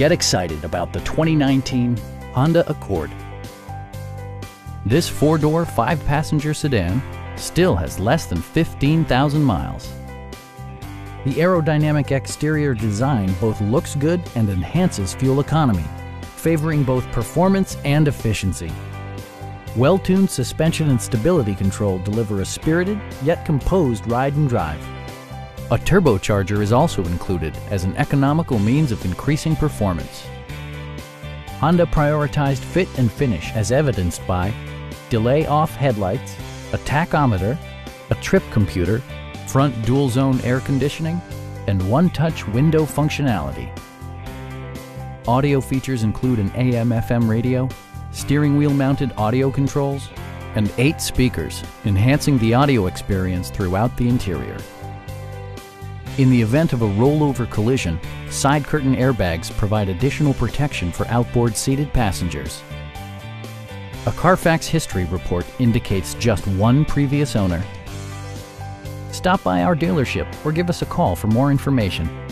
Get excited about the 2019 Honda Accord. This four-door, five-passenger sedan still has less than 15,000 miles. The aerodynamic exterior design both looks good and enhances fuel economy, favoring both performance and efficiency. Well-tuned suspension and stability control deliver a spirited yet composed ride and drive. A turbocharger is also included as an economical means of increasing performance. Honda prioritized fit and finish as evidenced by delay-off headlights, a tachometer, a trip computer, front dual-zone air conditioning, and one-touch window functionality. Audio features include an AM/FM radio, steering wheel-mounted audio controls, and 8 speakers, enhancing the audio experience throughout the interior. In the event of a rollover collision, side curtain airbags provide additional protection for outboard seated passengers. A Carfax history report indicates just one previous owner. Stop by our dealership or give us a call for more information.